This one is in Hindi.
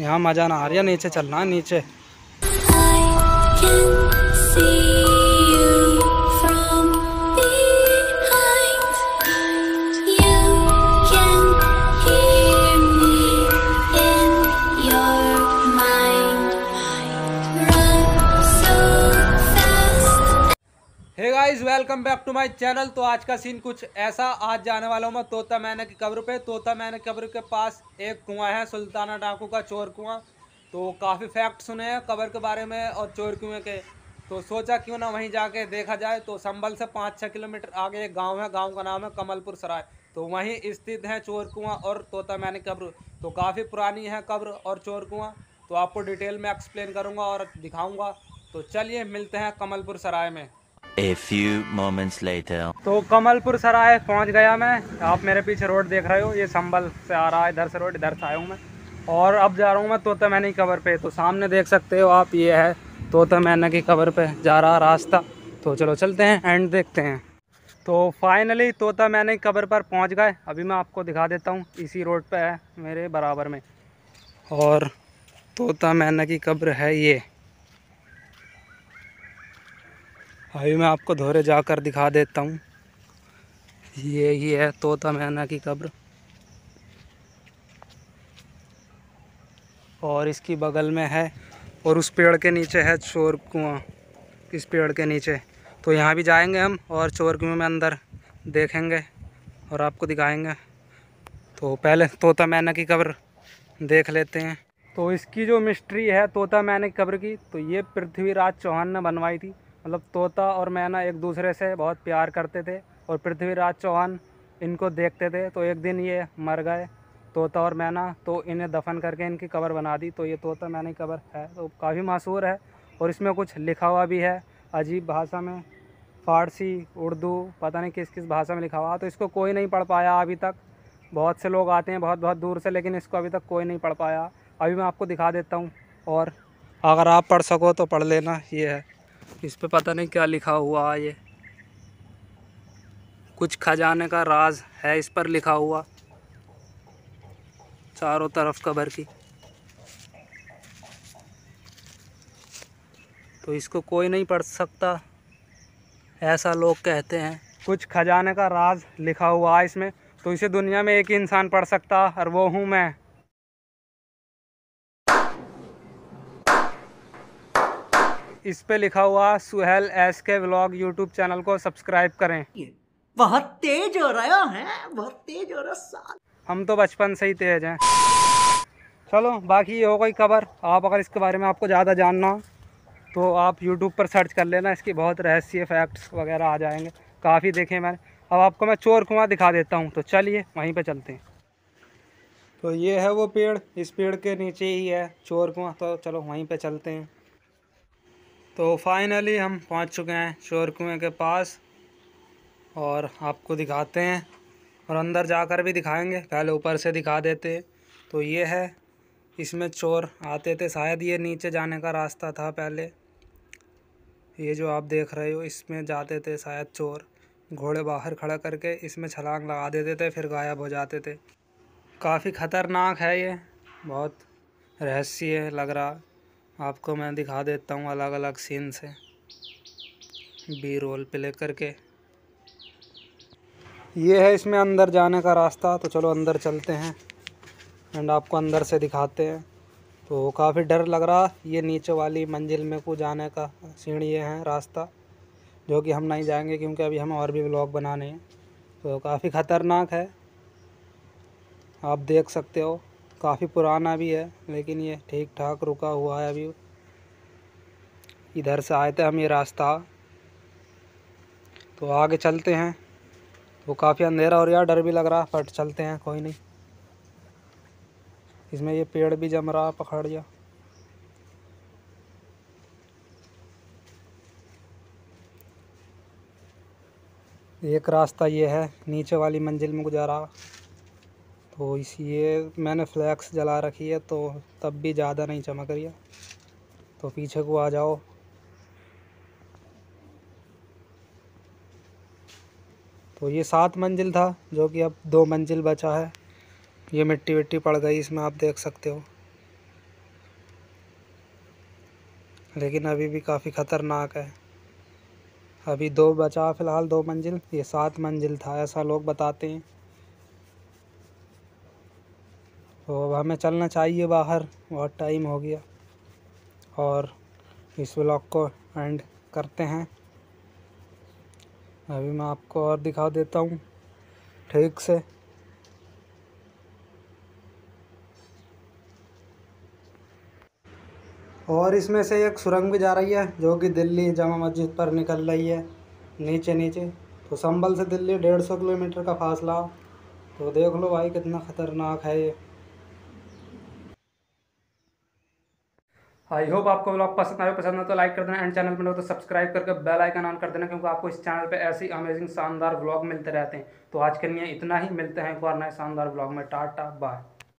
यहाँ मज़ा ना आ रहा, नीचे चलना है नीचे। Hey guys welcome back to my channel. तो आज का सीन कुछ ऐसा, आज जाने वाला हूँ मैं तोता मैना की कब्र पे। तोता मैना की कब्र के पास एक कुआं है, सुल्ताना डाकू का चोर कुआं। तो काफ़ी फैक्ट सुने हैं कब्र के बारे में और चोर कुएँ के, तो सोचा क्यों ना वहीं जाके देखा जाए। तो संभल से 5-6 किलोमीटर आगे एक गाँव है, गाँव का नाम है कमलपुर सराय। तो वहीं स्थित है चोर कुआँ और तोता मैना की कब्र। तो काफ़ी पुरानी है कब्र और चोर कुआँ, तो आपको डिटेल में एक्सप्लेन करूँगा और दिखाऊँगा। तो चलिए मिलते हैं कमलपुर सराय में। A few moments later. तो कमलपुर सराय पहुंच गया मैं। आप मेरे पीछे रोड देख रहे हो, ये संभल से आ रहा है, इधर से रोड इधर से आया हूँ मैं। और अब जा रहा हूँ मैं तोता मैना की कब्र पे। तो सामने देख सकते हो आप, ये है तोता मैना की कब्र पे जा रहा रास्ता। तो चलो चलते हैं एंड देखते हैं। तो फाइनली तोता मैना की कब्र पर पहुँच गए। अभी मैं आपको दिखा देता हूँ, इसी रोड पर है मेरे बराबर में। और तोता मैना की कब्र है ये। अभी मैं आपको धोरे जाकर दिखा देता हूँ। ये ही है तोता मैना की कब्र। और इसकी बगल में है, और उस पेड़ के नीचे है चोर कुआं, इस पेड़ के नीचे। तो यहाँ भी जाएंगे हम और चोर कुएं में अंदर देखेंगे और आपको दिखाएंगे। तो पहले तोता मैना की कब्र देख लेते हैं। तो इसकी जो मिस्ट्री है तोता मैना की कब्र की, तो ये पृथ्वीराज चौहान ने बनवाई थी। मतलब तोता और मैना एक दूसरे से बहुत प्यार करते थे और पृथ्वीराज चौहान इनको देखते थे। तो एक दिन ये मर गए तोता और मैना, तो इन्हें दफन करके इनकी कब्र बना दी। तो ये तोता मैना की कब्र है, तो काफ़ी मशहूर है। और इसमें कुछ लिखा हुआ भी है अजीब भाषा में, फ़ारसी उर्दू पता नहीं किस किस भाषा में लिखा हुआ। तो इसको कोई नहीं पढ़ पाया अभी तक। बहुत से लोग आते हैं बहुत बहुत दूर से, लेकिन इसको अभी तक कोई नहीं पढ़ पाया। अभी मैं आपको दिखा देता हूँ, और अगर आप पढ़ सको तो पढ़ लेना। ये है, इस पे पता नहीं क्या लिखा हुआ, ये कुछ खजाने का राज है इस पर लिखा हुआ, चारों तरफ कब्र की। तो इसको कोई नहीं पढ़ सकता ऐसा लोग कहते हैं। कुछ खजाने का राज लिखा हुआ है इसमें, तो इसे दुनिया में एक ही इंसान पढ़ सकता, और वो हूँ मैं। इस पे लिखा हुआ Suhel S K vlog YouTube channel को सब्सक्राइब करें। बहुत तेज हो रहा है, बहुत तेज हो रहा साल। हम तो बचपन से ही तेज हैं। चलो बाकी ये हो गई कब्र। आप अगर इसके बारे में आपको ज़्यादा जानना तो आप यूट्यूब पर सर्च कर लेना, इसकी बहुत रहस्य फैक्ट्स वगैरह आ जाएंगे, काफ़ी देखे मैंने। अब आपको मैं चोर कुआं दिखा देता हूँ, तो चलिए वहीं पर चलते हैं। तो ये है वो पेड़, इस पेड़ के नीचे ही है चोर कुआं। तो चलो वहीं पर चलते हैं। तो फाइनली हम पहुंच चुके हैं चोर कुएँ के पास, और आपको दिखाते हैं और अंदर जाकर भी दिखाएंगे। पहले ऊपर से दिखा देते। तो ये है, इसमें चोर आते थे शायद। ये नीचे जाने का रास्ता था पहले, ये जो आप देख रहे हो, इसमें जाते थे शायद चोर। घोड़े बाहर खड़ा करके इसमें छलांग लगा देते थे, फिर गायब हो जाते थे। काफ़ी ख़तरनाक है ये, बहुत रहस्य लग रहा। आपको मैं दिखा देता हूँ अलग अलग सीन से, बी रोल प्ले करके। ये है इसमें अंदर जाने का रास्ता। तो चलो अंदर चलते हैं एंड आपको अंदर से दिखाते हैं। तो काफ़ी डर लग रहा। ये नीचे वाली मंजिल में को जाने का सीढ़ी है रास्ता, जो कि हम नहीं जाएंगे क्योंकि अभी हम और भी व्लॉग बनाने हैं। तो काफ़ी ख़तरनाक है, आप देख सकते हो। काफ़ी पुराना भी है, लेकिन ये ठीक ठाक रुका हुआ है अभी। इधर से आए थे हम ये रास्ता। तो आगे चलते हैं। तो काफ़ी अंधेरा हो रहा, डर भी लग रहा, बट चलते हैं, कोई नहीं। इसमें ये पेड़ भी जम रहा, पकड़ गया। एक रास्ता ये है नीचे वाली मंजिल में गुजारा। तो इसलिए मैंने फ्लैक्स जला रखी है, तो तब भी ज़्यादा नहीं चमक रही है। तो पीछे को आ जाओ। तो ये 7 मंजिल था, जो कि अब 2 मंजिल बचा है। ये मिट्टी विट्टी पड़ गई इसमें, आप देख सकते हो। लेकिन अभी भी काफ़ी ख़तरनाक है। अभी दो बचा फ़िलहाल, 2 मंजिल, ये 7 मंजिल था ऐसा लोग बताते हैं। तो अब हमें चलना चाहिए बाहर, बहुत टाइम हो गया और इस व्लॉग को एंड करते हैं। अभी मैं आपको और दिखा देता हूँ ठीक से। और इसमें से एक सुरंग भी जा रही है जो कि दिल्ली जामा मस्जिद पर निकल रही है नीचे नीचे। तो संभल से दिल्ली 150 किलोमीटर का फासला। तो देख लो भाई कितना ख़तरनाक है ये। आई होप आपको व्लॉग पसंद आए, पसंद हो तो लाइक कर देना एंड चैनल पर हो तो सब्सक्राइब करके बेल आइकन ऑन कर देना, क्योंकि आपको इस चैनल पे ऐसी अमेजिंग शानदार व्लॉग मिलते रहते हैं। तो आज के लिए इतना ही, मिलते हैं एक बार नए शानदार व्लॉग में। Tata bye.